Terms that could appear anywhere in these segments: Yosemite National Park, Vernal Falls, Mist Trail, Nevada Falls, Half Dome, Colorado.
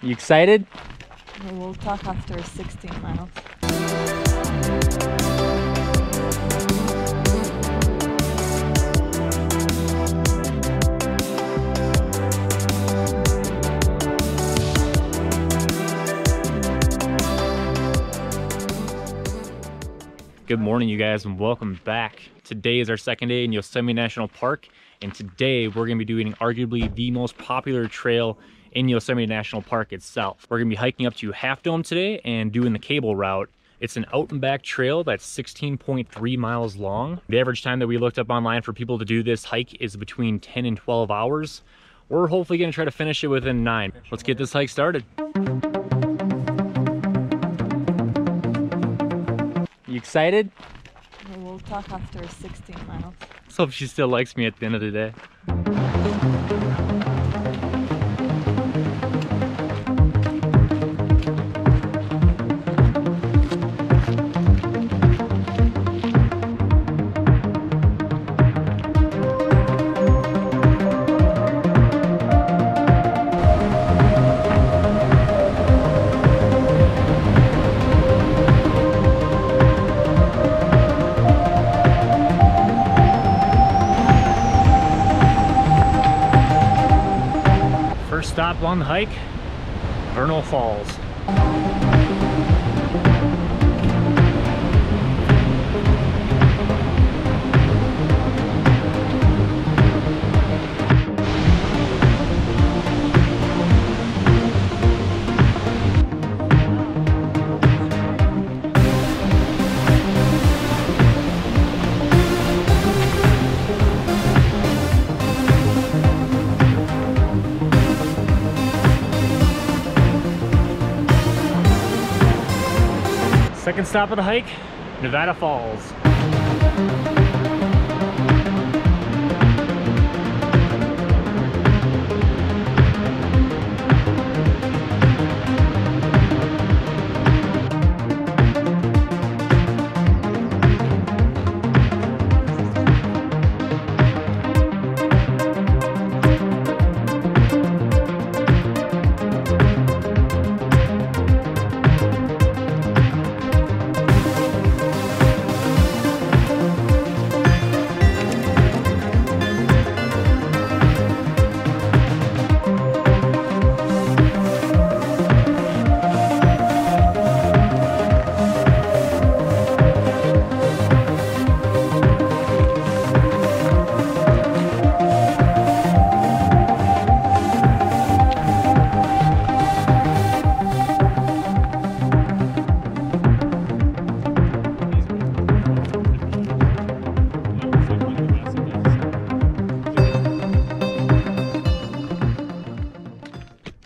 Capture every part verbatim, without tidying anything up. You excited? We'll talk after sixteen miles. Good morning, you guys, and welcome back. Today is our second day in Yosemite National Park, and today we're gonna be doing arguably the most popular trail in Yosemite National Park itself. We're gonna be hiking up to Half Dome today and doing the cable route. It's an out and back trail that's sixteen point three miles long. The average time that we looked up online for people to do this hike is between ten and twelve hours. We're hopefully gonna try to finish it within nine. Let's get this hike started. You excited? We'll talk after sixteen miles. Let's hope she still likes me at the end of the day. Stop on the hike, Vernal Falls. Second stop of the hike, Nevada Falls.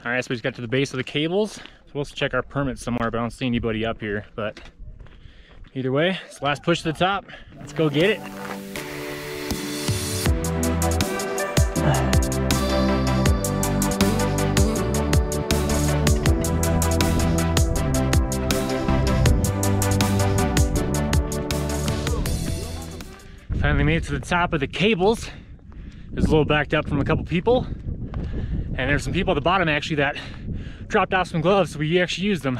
All right, so we just got to the base of the cables. We're supposed to check our permit somewhere, but I don't see anybody up here. But either way, it's the last push to the top. Let's go get it. Finally made it to the top of the cables. It's a little backed up from a couple people. And there's some people at the bottom actually that dropped off some gloves, so we actually used them.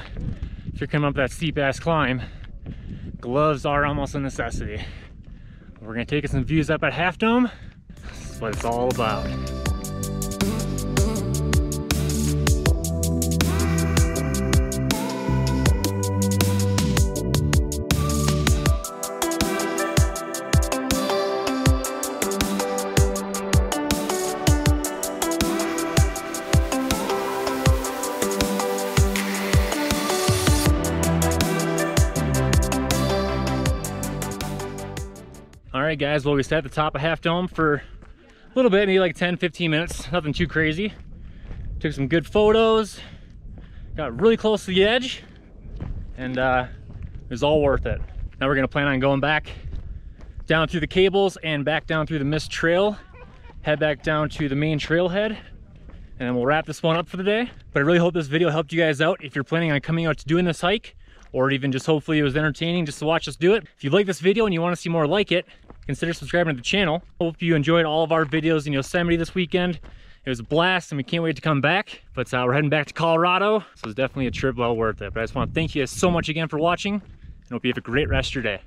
If you're coming up that steep ass climb, gloves are almost a necessity. We're gonna take some views up at Half Dome. This is what it's all about. All right, guys, well, we sat at the top of Half Dome for a little bit, maybe like ten, fifteen minutes, nothing too crazy. Took some good photos, got really close to the edge, and uh, it was all worth it. Now we're gonna plan on going back down through the cables and back down through the mist trail, head back down to the main trailhead, and then we'll wrap this one up for the day. But I really hope this video helped you guys out. If you're planning on coming out to doing this hike, or even just hopefully it was entertaining just to watch us do it. If you like this video and you wanna see more like it, consider subscribing to the channel. Hope you enjoyed all of our videos in Yosemite this weekend. It was a blast and we can't wait to come back, but uh, we're heading back to Colorado, so it's definitely a trip well worth it. But I just want to thank you guys so much again for watching, and hope you have a great rest of your day.